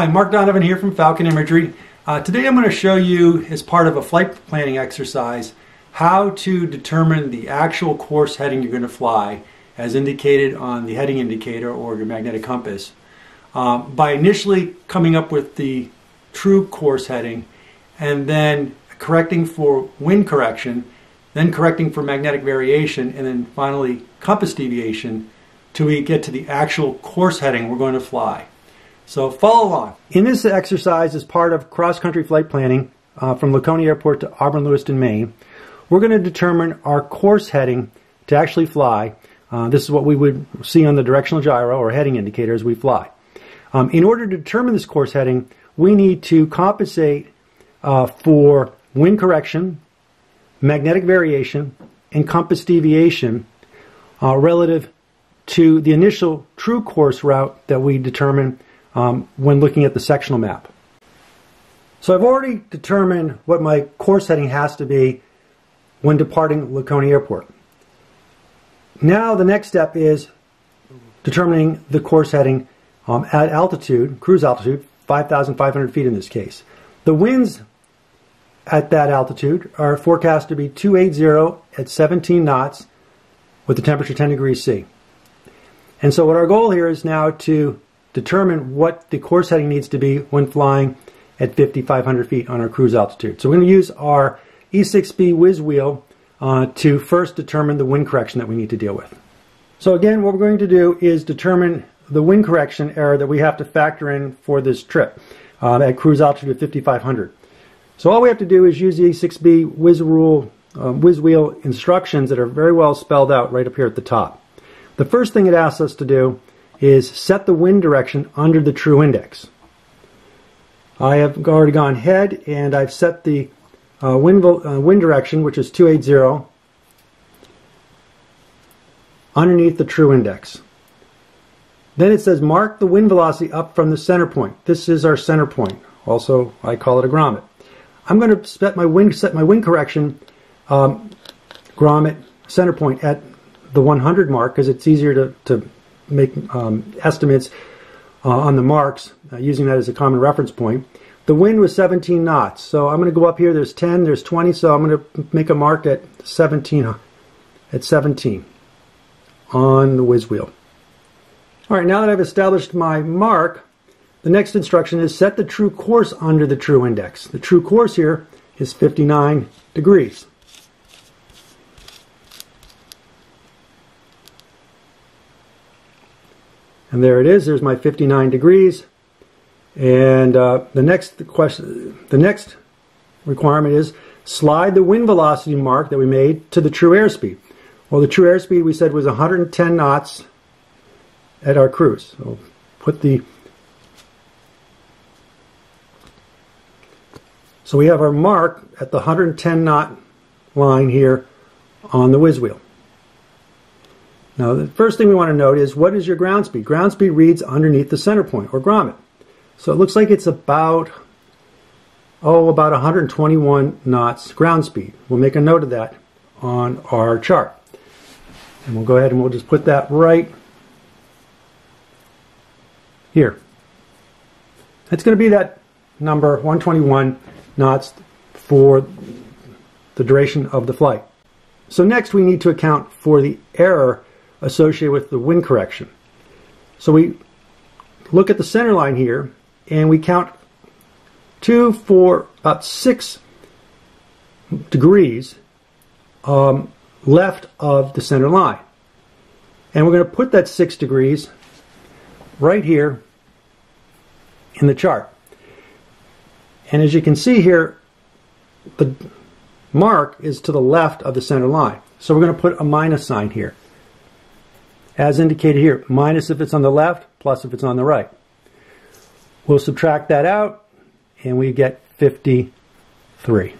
Hi, Mark Donovan here from Falcon Imagery. Today I'm going to show you, as part of a flight planning exercise, how to determine the actual course heading you're going to fly, as indicated on the heading indicator or your magnetic compass, by initially coming up with the true course heading and then correcting for wind correction, then correcting for magnetic variation, and then finally compass deviation till we get to the actual course heading we're going to fly. So follow along. In this exercise, as part of cross-country flight planning from Laconia Airport to Auburn-Lewiston, Maine, we're going to determine our course heading to actually fly. This is what we would see on the directional gyro or heading indicator as we fly. In order to determine this course heading, we need to compensate for wind correction, magnetic variation, and compass deviation relative to the initial true course route that we determine when looking at the sectional map. So I've already determined what my course heading has to be when departing Laconia Airport. Now the next step is determining the course heading at altitude, cruise altitude, 5,500 feet in this case. The winds at that altitude are forecast to be 280 at 17 knots with the temperature 10 degrees C. And so what our goal here is now to determine what the course heading needs to be when flying at 5,500 feet on our cruise altitude. So we're going to use our E6B Whiz wheel to first determine the wind correction that we need to deal with. So again, what we're going to do is determine the wind correction error that we have to factor in for this trip at cruise altitude of 5,500. So all we have to do is use the E6B Whiz wheel instructions that are very well spelled out right up here at the top. The first thing it asks us to do is set the wind direction under the true index. I have already gone ahead and I've set the wind direction, which is 280, underneath the true index. Then it says mark the wind velocity up from the center point. This is our center point. Also, I call it a grommet. I'm going to set my wind correction grommet center point at the 100 mark because it's easier to make estimates on the marks using that as a common reference point. The wind was 17 knots, so I'm going to go up here. There's 10, there's 20, so I'm going to make a mark at 17 on the whiz wheel. All right, now that I've established my mark, the next instruction is set the true course under the true index. The true course here is 59 degrees. And there it is. There's my 59 degrees. And the next requirement is slide the wind velocity mark that we made to the true airspeed. Well, the true airspeed we said was 110 knots at our cruise. So So we have our mark at the 110 knot line here on the whiz wheel. Now, the first thing we want to note is, what is your ground speed? Ground speed reads underneath the center point, or grommet. So it looks like it's about 121 knots ground speed. We'll make a note of that on our chart. And we'll go ahead and we'll just put that right here. That's going to be that number, 121 knots, for the duration of the flight. So next we need to account for the error associated with the wind correction. So we look at the center line here and we count 6 degrees left of the center line. And we're going to put that 6 degrees right here in the chart. And as you can see here, the mark is to the left of the center line. So we're going to put a minus sign here. As indicated here, minus if it's on the left, plus if it's on the right. We'll subtract that out, and we get 53.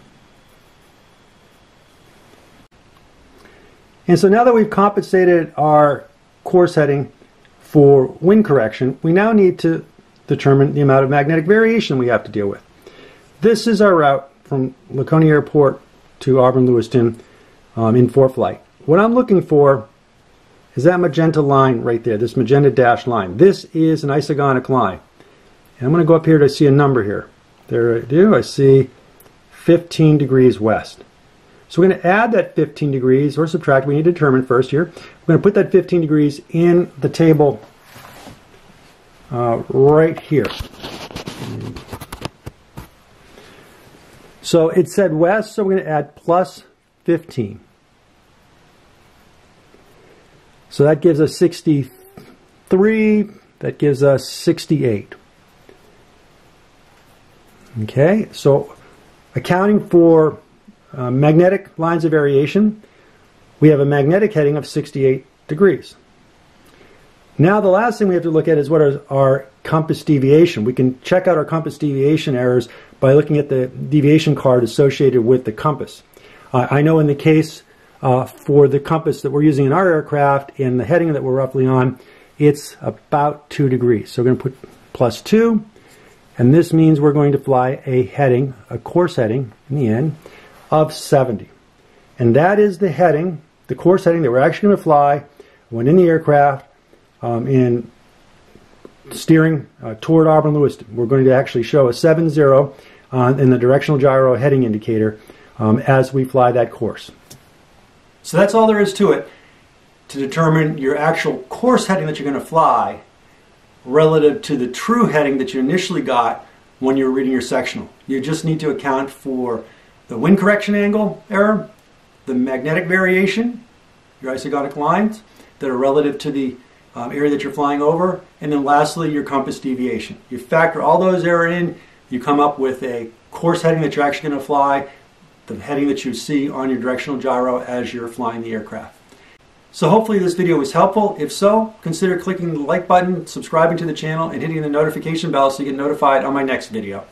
And so now that we've compensated our course heading for wind correction, we now need to determine the amount of magnetic variation we have to deal with. This is our route from Laconia Airport to Auburn-Lewiston in four-flight. What I'm looking for is that magenta line right there, this magenta dashed line. This is an isogonic line. And I'm going to go up here to see a number here. There I do. I see 15 degrees west. So we're going to add that 15 degrees or subtract. We need to determine first here. We're going to put that 15 degrees in the table right here. So it said west, so we're going to add plus 15. So that gives us 63. That gives us 68. Okay, so accounting for magnetic lines of variation, we have a magnetic heading of 68 degrees. Now the last thing we have to look at is what is our compass deviation. We can check out our compass deviation errors by looking at the deviation card associated with the compass. I know in the case for the compass that we're using in our aircraft and the heading that we're roughly on, it's about 2 degrees. So we're going to put plus 2. And this means we're going to fly a heading, a course heading in the end, of 70. And that is the heading, the course heading that we're actually going to fly when in the aircraft in steering toward Auburn-Lewiston. We're going to actually show a 70 in the directional gyro heading indicator as we fly that course. So that's all there is to it, to determine your actual course heading that you're going to fly relative to the true heading that you initially got when you were reading your sectional. You just need to account for the wind correction angle error, the magnetic variation, your isogotic lines that are relative to the area that you're flying over, and then lastly your compass deviation. You factor all those errors in, you come up with a course heading that you're actually going to fly, the heading that you see on your directional gyro as you're flying the aircraft. So hopefully this video was helpful. If so, consider clicking the like button, subscribing to the channel, and hitting the notification bell so you get notified on my next video.